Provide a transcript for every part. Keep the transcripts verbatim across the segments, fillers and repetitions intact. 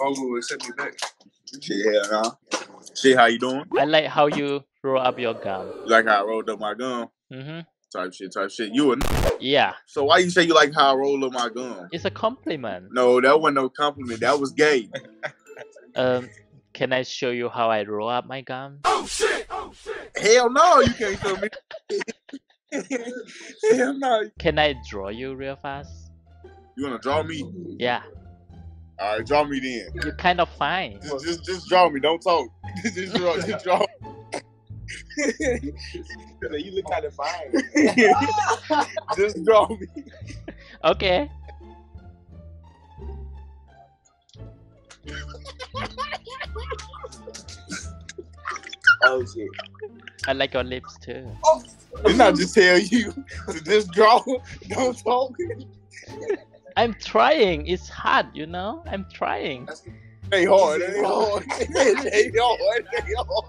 Bumble will send me back. Yeah, nah. Shit, how you doing? I like how you roll up your gum. Like how I rolled up my gum? Mm-hmm. Type shit, type shit. You and yeah. So why you say you like how I roll up my gum? It's a compliment. No, that wasn't no compliment. That was gay. um, can I show you how I roll up my gum? Oh shit! Oh shit! Hell no, you can't show me. Hell no. Can I draw you real fast? You wanna draw me? Yeah. All right, draw me then. You're kind of fine. Just, just, just draw me. Don't talk. just draw. Just draw. You look kind of fine. Just draw me. Okay. Oh shit. I like your lips too. Oh, did not just tell you to just draw. Don't talk. I'm trying. It's hard, you know. I'm trying. They hard. They hard. They hard. They hard.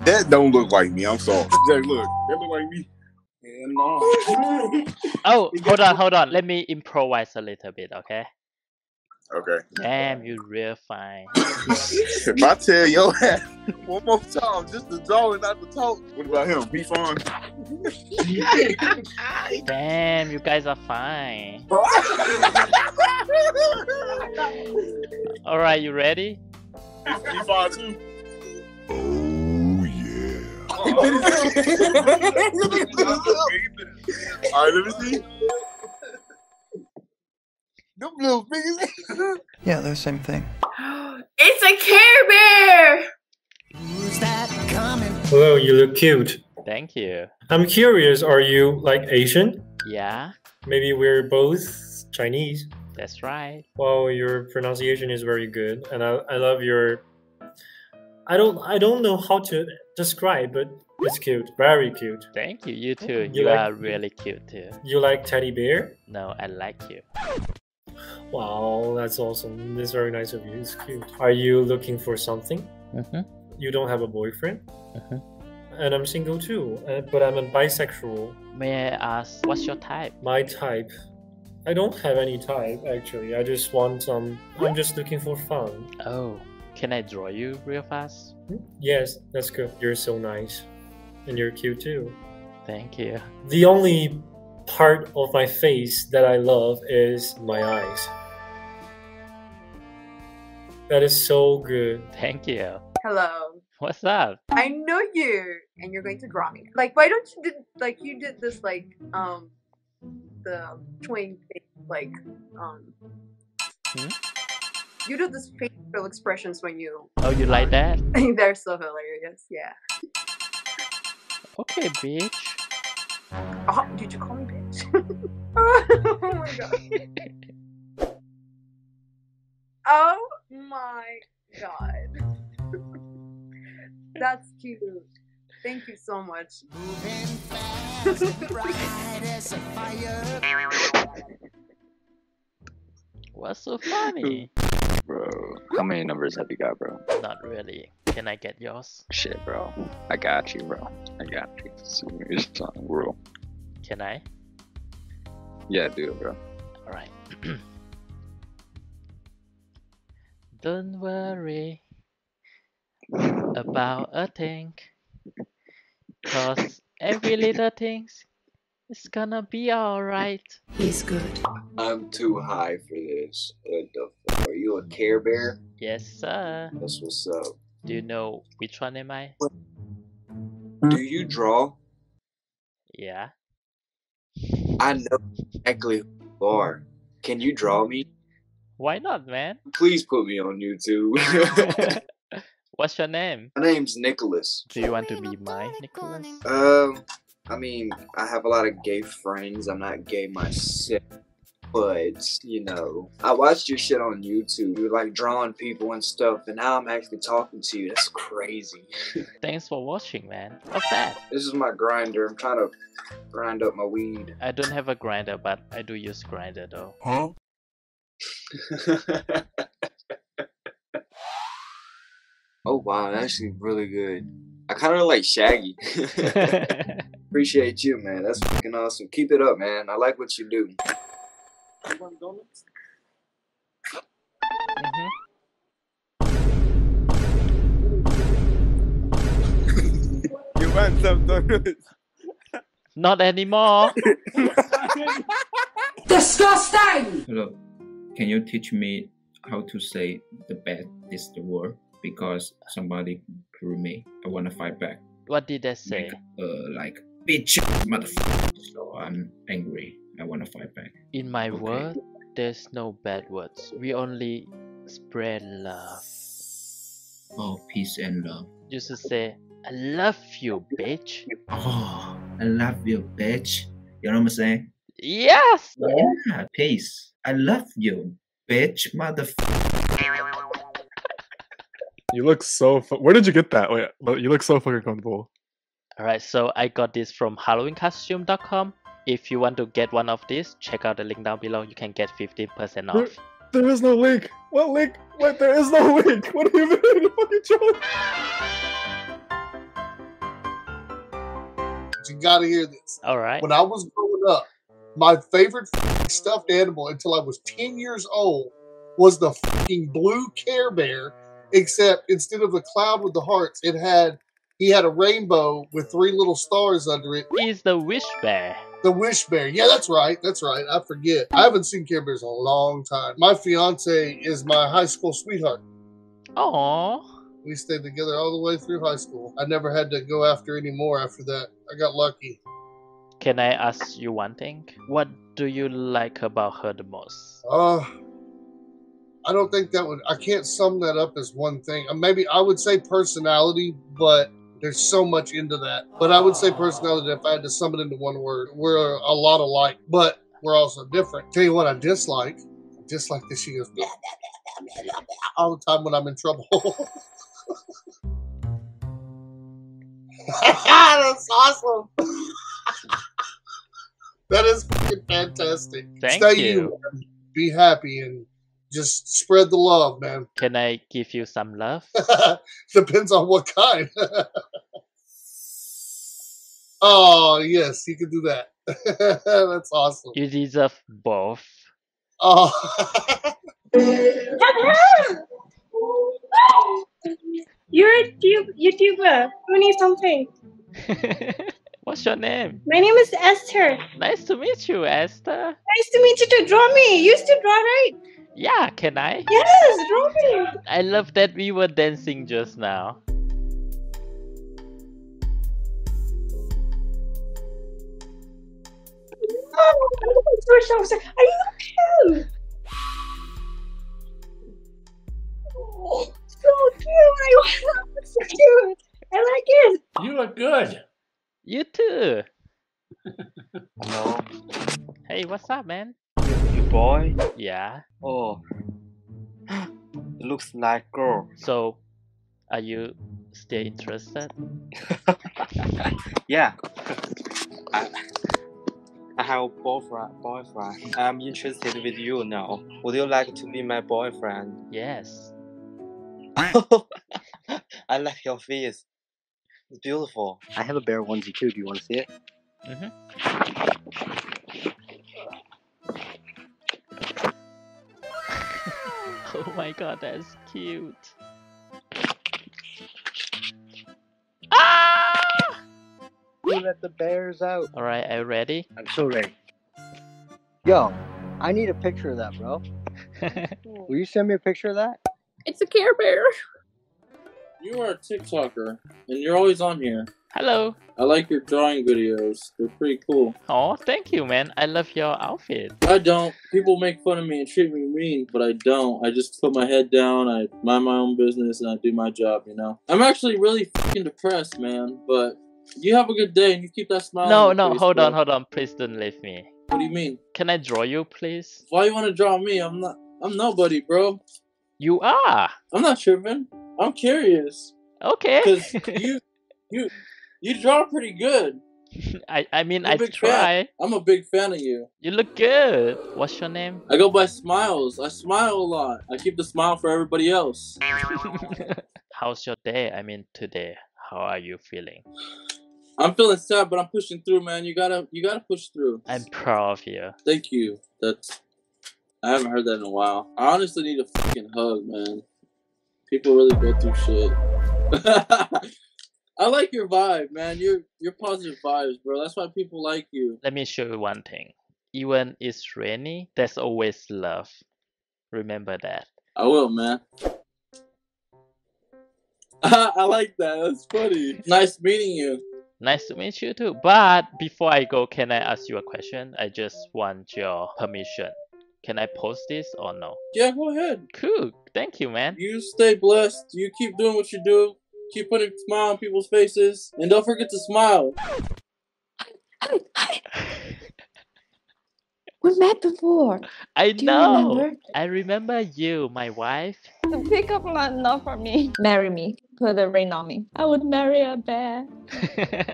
That don't look like me. I'm sorry. That look. That look like me. Yeah, no. Oh, hold on, hold on. Let me improvise a little bit, okay? Okay. Damn, you real fine. If I tell your ass one more time, just to draw and not to talk. What about him? Be fine. Damn, you guys are fine. All right, you ready? Be fine too. All right, let me see. Them little things. Yeah, they're the same thing. It's a Care Bear. Who's that coming? Hello, you look cute. Thank you. I'm curious, are you like Asian? Yeah. Maybe we're both Chinese. That's right. Wow, your pronunciation is very good, and I I love your. I don't I don't know how to describe, but it's cute, very cute. Thank you, you too. You, you like, are really cute too. You like teddy bear? No, I like you. Wow, that's awesome. That's very nice of you. It's cute. Are you looking for something? Mm-hmm. You don't have a boyfriend? Mm-hmm. And I'm single too, but I'm a bisexual. May I ask, what's your type? My type? I don't have any type actually. I just want some. Um, I'm just looking for fun. Oh. Can I draw you real fast? Yes, that's good. You're so nice. And you're cute too. Thank you. The only part of my face that I love is my eyes. That is so good. Thank you. Hello. What's up? I know you, and you're going to draw me. Like, why don't you did like you did this like um the twin thing like um. Hmm? You do these facial expressions when you... Oh, you like that? They're so hilarious, yeah. Okay, bitch. Oh, did you call me bitch? Oh my god. Oh my god. That's cute. Thank you so much. What's so funny? Bro, how many numbers have you got, bro? Not really. Can I get yours? Shit, bro. I got you, bro. I got you. It's on rule. Can I? Yeah, do it, bro. Alright. Don't worry about a thing, cause every little thing is gonna be alright. He's good. I'm too high for this. What the fuck? Are you a Care Bear? Yes, sir. That's what's up. Do you know which one am I? Do you draw? Yeah. I know exactly who you are. Can you draw me? Why not, man? Please put me on YouTube. What's your name? My name's Nicholas. Do you want to be my Nicholas? Um, I mean, I have a lot of gay friends. I'm not gay myself. But, you know, I watched your shit on YouTube. You were like drawing people and stuff, and now I'm actually talking to you. That's crazy. Thanks for watching, man. What's that? This is my grinder. I'm trying to grind up my weed. I don't have a grinder, but I do use grinder though. Huh? Oh wow, that's actually really good. I kind of like Shaggy. Appreciate you, man. That's fucking awesome. Keep it up, man. I like what you do. You want to go next? Mm-hmm. You want some donuts? Not anymore. Disgusting! Hello, can you teach me how to say the bad is the word? Because somebody grew me. I want to fight back. What did they say? Like, uh, like bitch, motherfucker. So I'm angry. I want to fight back. In my okay. world, there's no bad words. We only spread love. Oh, peace and love. You should say, I love you, bitch. Oh, I love you, bitch. You know what I'm saying? Yes! Yeah, peace. I love you, bitch, motherfucker. You look so... Where did you get that? Wait, you look so fucking comfortable. Alright, so I got this from Halloween Costume dot com. If you want to get one of these, check out the link down below. You can get fifteen percent off. There, there is no link. What link? What? There is no link. What are you doing? You're fucking joke. You gotta hear this. Alright. When I was growing up, my favorite stuffed animal until I was ten years old was the fucking blue Care Bear. Except instead of the cloud with the hearts, it had he had a rainbow with three little stars under it. He's the Wish Bear. The Wish Bear. Yeah, that's right. That's right. I forget. I haven't seen Care Bears in a long time. My fiance is my high school sweetheart. Aww. We stayed together all the way through high school. I never had to go after any more after that. I got lucky. Can I ask you one thing? What do you like about her the most? Uh... I don't think that would, I can't sum that up as one thing. Maybe I would say personality, but there's so much into that. But I would say personality if I had to sum it into one word. We're a lot alike, but we're also different. Tell you what I dislike. I dislike that she goes blah, blah, blah, blah, blah, blah, all the time when I'm in trouble. That's awesome. That is fucking fantastic. Thank Stay you. you. Be happy and just spread the love, man. Can I give you some love? Depends on what kind. Oh, yes, you can do that. That's awesome. You deserve both. Oh. You're a tube YouTuber. We need something. What's your name? My name is Esther. Nice to meet you, Esther. Nice to meet you too. Draw me. You used to draw, right? Yeah, can I? Yes, Robin! I love that we were dancing just now. Oh, I'm so sorry. Are you okay? Oh, so cute! I love it. So cute! I like it! You look good! You too! Hello. Hey, what's up, man? You boy? Yeah. Oh, it looks like girl. So, are you still interested? Yeah. I, I have a boyfriend. Boyfriend. I'm interested with you now. Would you like to be my boyfriend? Yes. I like your face. It's beautiful. I have a bear onesie too. Do you want to see it? Mm-hmm. Oh my god, that's cute. Ah! You let the bears out. Alright, are you ready? I'm so ready. Yo, I need a picture of that, bro. Will you send me a picture of that? It's a Care Bear. You are a TikToker, and you're always on here. Hello. I like your drawing videos. They're pretty cool. Oh, thank you, man. I love your outfit. I don't. People make fun of me and treat me mean, but I don't. I just put my head down, I mind my own business, and I do my job, you know? I'm actually really fucking depressed, man, but you have a good day and you keep that smile. No, no, face, hold bro. on, hold on. Please don't leave me. What do you mean? Can I draw you, please? Why you want to draw me? I'm not. I'm nobody, bro. You are. I'm not tripping. I'm curious. Okay. Because you... you You draw pretty good. I I mean, I try. Fan. I'm a big fan of you. You look good. What's your name? I go by Smiles. I smile a lot. I keep the smile for everybody else. How's your day? I mean, today. How are you feeling? I'm feeling sad, but I'm pushing through, man. You gotta you gotta push through. I'm proud of you. Thank you. That's I haven't heard that in a while. I honestly need a fucking hug, man. People really go through shit. I like your vibe, man. You're you're positive vibes, bro. That's why people like you. Let me show you one thing. Even if it's rainy, there's always love. Remember that. I will, man. I like that. That's funny. Nice meeting you. Nice to meet you too. But before I go, can I ask you a question? I just want your permission. Can I post this or no? Yeah, go ahead. Cool. Thank you, man. You stay blessed. You keep doing what you do. Keep putting a smile on people's faces. And don't forget to smile. We met before. I do know. Remember? I remember you, my wife. Pick up line, not for me. Marry me. Put a ring on me. I would marry a bear.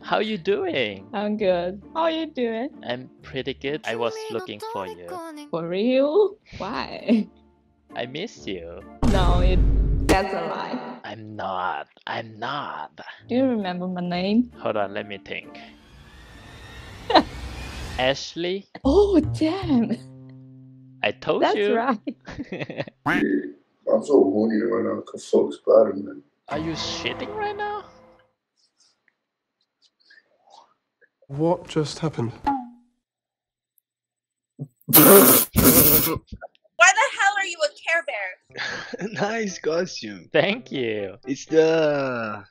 How you doing? I'm good. How you doing? I'm pretty good. I was looking for you. For real? Why? I miss you. No, it, that's a lie. I'm not. I'm not. Do you remember my name? Hold on, let me think. Ashley. Oh, damn. I told that's you. That's right. I'm so horny right now because fuck Spiderman. Are you shitting right now? What just happened? Why the hell are you a Care Bear? Nice costume. Thank you. It's the...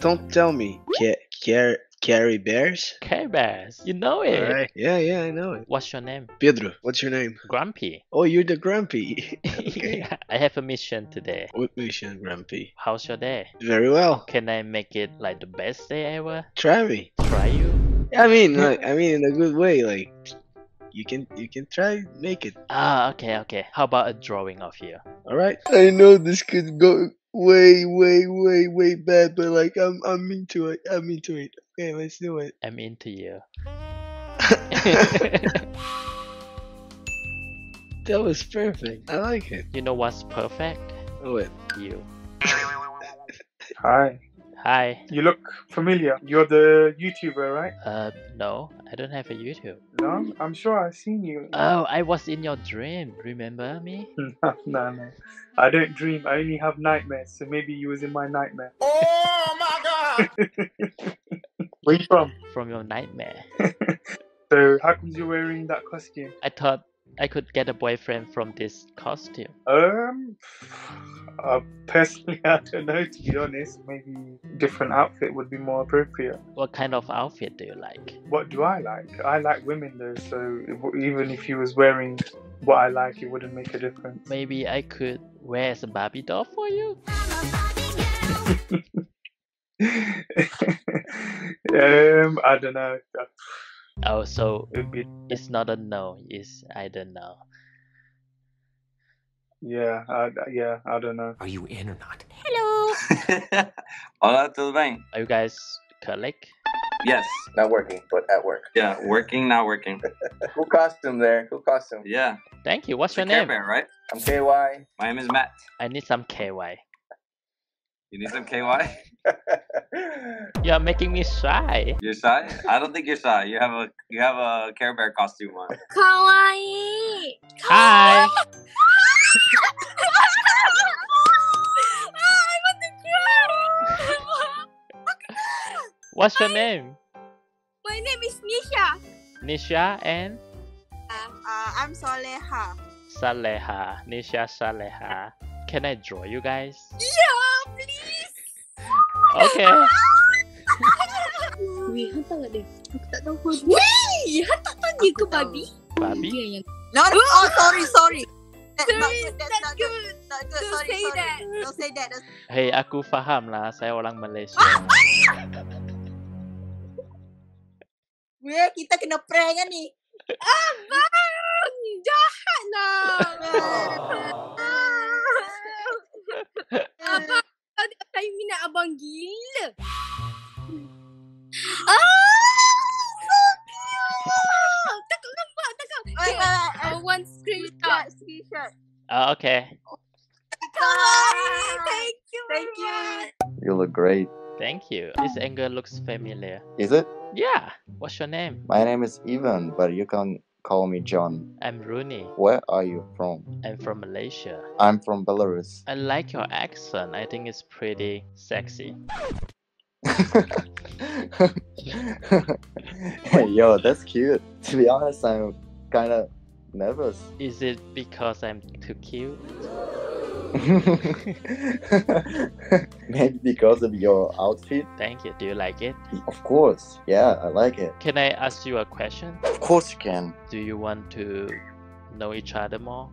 Don't tell me. Care... Care... Care Bears? Care Bears, you know it. All right. Yeah, yeah, I know it. What's your name? Pedro. What's your name? Grumpy. Oh, you're the Grumpy. Okay. Yeah. I have a mission today. What mission, Grumpy? How's your day? Very well. Can I make it like the best day ever? Try me. Try you? I mean, like, I mean in a good way, like you can you can try make it. Ah, okay, okay. How about a drawing of you? All right. I know this could go way, way, way, way bad, but like I'm I'm into it. I'm into it. Okay, let's do it. I'm into you. That was perfect. I like it. You know what's perfect? What? You. Hi. Hi. You look familiar. You're the YouTuber, right? Uh, no. I don't have a YouTube. No? I'm sure I've seen you. Oh, I was in your dream. Remember me? No, no, no. I don't dream. I only have nightmares. So maybe you was in my nightmare. Oh my god! Where you from? From your nightmare. So how comes you're wearing that costume? I thought I could get a boyfriend from this costume. Um, uh, personally, I don't know. To be honest, maybe a different outfit would be more appropriate. What kind of outfit do you like? What do I like? I like women though, so even if you was wearing what I like, it wouldn't make a difference. Maybe I could wear as a Barbie doll for you. Um, I don't know. Oh, so it's not a no. It's I don't know. Yeah, I, yeah, I don't know. Are you in or not? Hello. Hola, todo bien. Are you guys colleague? Yes. Not working, but at work. Yeah, working, not working. Cool costume there. Cool costume. Yeah. Thank you. What's it's your name? Care Bear, right? I'm K Y. My name is Matt. I need some K Y. You need some K Y? You're making me shy. You're shy? I don't think you're shy. You have a you have a Care Bear costume on. Kawaii. Hi. I want to cry. What's your name? My name is Nisha. Nisha and? Uh, uh, I'm Saleha. Saleha. Nisha Saleha. Can I draw you guys? Yeah, please. Okay. Weh, hantar kat dia. Aku tak tahu. Weh, hantar tanya ke Barbie? Barbie? No, no. Oh, sorry, sorry. That, sorry, not, that's not good. good. Not good. Don't sorry, say sorry. That. Don't say that. Hey, aku faham lah. Saya orang Malaysia. Weh, kita kena prank kan ni? Abang! Jahat lah. Abang. Saya minat abang gila. Ah, so cute. Takut nampak, takut. Okay, uh, one screenshot. Screenshot. Oh, okay. Hi, thank you. Thank you. You look great. Thank you. This angle looks familiar. Is it? Yeah. What's your name? My name is Ivan, but you can Call me John. I'm Rooney. Where are you from? I'm from Malaysia. I'm from Belarus. I like your accent. I think it's pretty sexy. Hey, yo, that's cute. To be honest, I'm kind of nervous. Is it because I'm too cute? Maybe because of your outfit. Thank you. Do you like it? Of course. Yeah, I like it. Can I ask you a question? Of course you can. Do you want to know each other more?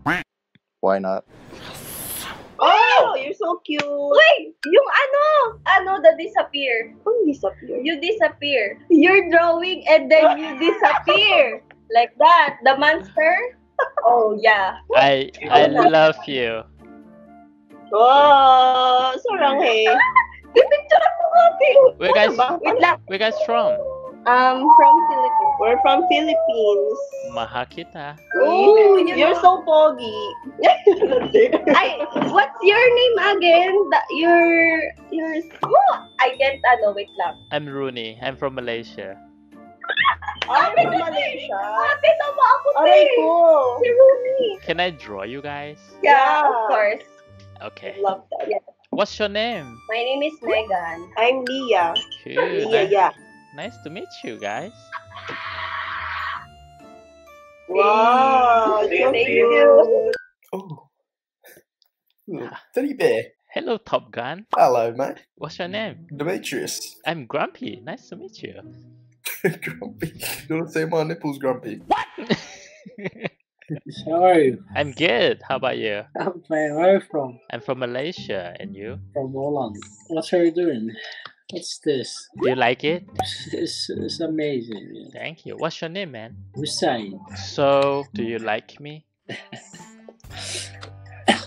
Why not? Oh, you're so cute. Wait, yung ano? Ano, the disappear. Oh, disappear. You disappear. You're drawing and then you disappear. Like that. The monster? Oh, yeah. I I love you. Wow, so long hey. Where guys? Where guys from? Um, from Philippines. We're from Philippines. Mahal kita. Ooh, you're so pogi. I. What's your name again? That you're you're. Oh, I get. Ah, no, wait lang. I'm Rooney. I'm from Malaysia. I'm from Malaysia. Ate, tama ako din. Alright, cool. Si Rooney. Can I draw you guys? Yeah, of course. Okay. Love that. Yeah. What's your name? My name is Megan. I'm Leah. Cool. Leah, nice. Yeah. Nice to meet you guys. Wow. Thank, thank you. you. Oh. Hmm. Teddy Bear. Hello, Top Gun. Hello, mate. What's your name? Demetrius. I'm Grumpy. Nice to meet you. Grumpy. Don't say my nipples, Grumpy. What? How are you? I'm good. How about you? I'm fine. Where are you from? I'm from Malaysia. And you? From Holland. What are you doing? What's this? Do you like it? It's, it's amazing. Yeah. Thank you. What's your name, man? Hussein. So, do you like me?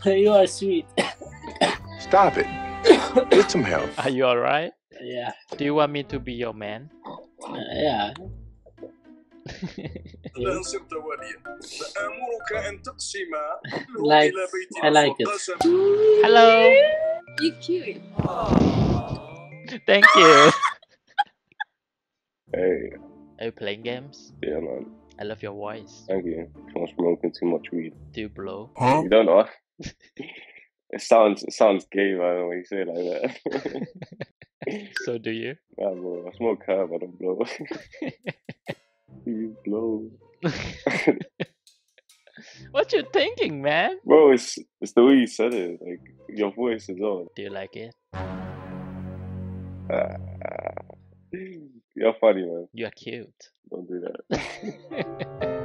You are sweet. Stop it. Get some help. Are you alright? Yeah. Do you want me to be your man? Uh, yeah. Like, I like it. Hello. You cute. Aww. Thank you. Hey. Are you playing games? Yeah, man. I love your voice. Thank you. I'm smoking too much weed. Do you blow? Huh? You don't know. It sounds it sounds gay, by the way you say it like that. So do you? Nah, bro. I smoke herb. I don't blow. You blow. What you thinking, man? Bro, it's it's the way you said it. Like your voice is on. Do you like it? Uh, you're funny, man. You're cute. Don't do that.